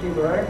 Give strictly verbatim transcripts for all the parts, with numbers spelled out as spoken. Steve, right?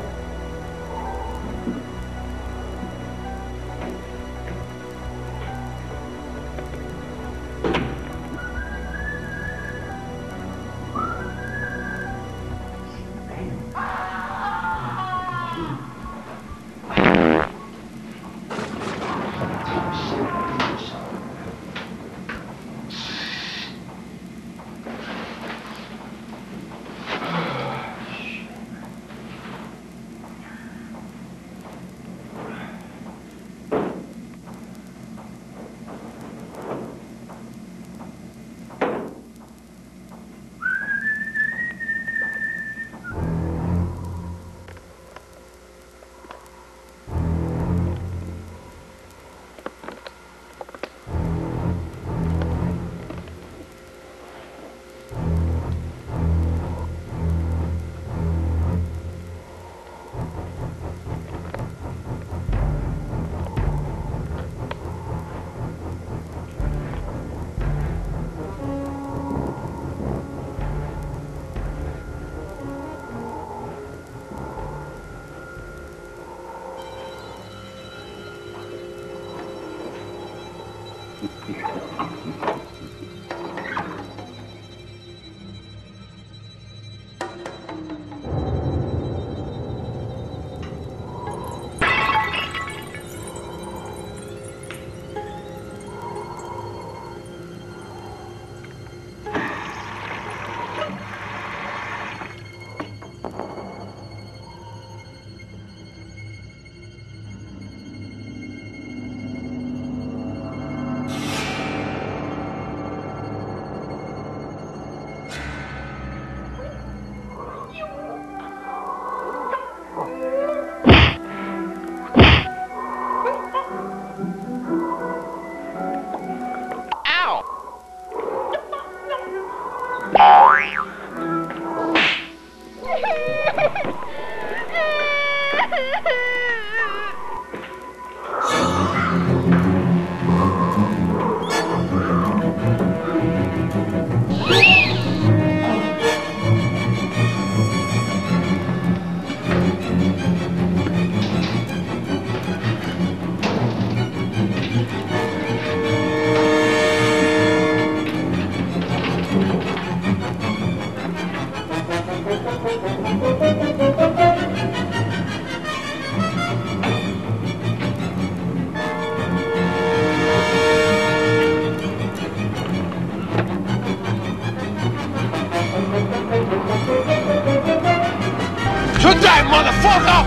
Motherfucker!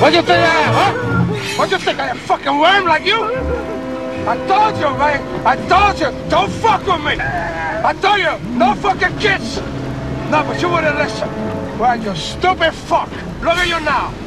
What do you think I am, huh? What do you think I am, fucking worm like you? I told you, right? I told you, don't fuck with me! I told you, no fucking kids! No, but you wouldn't listen. Well, you stupid fuck! Look at you now!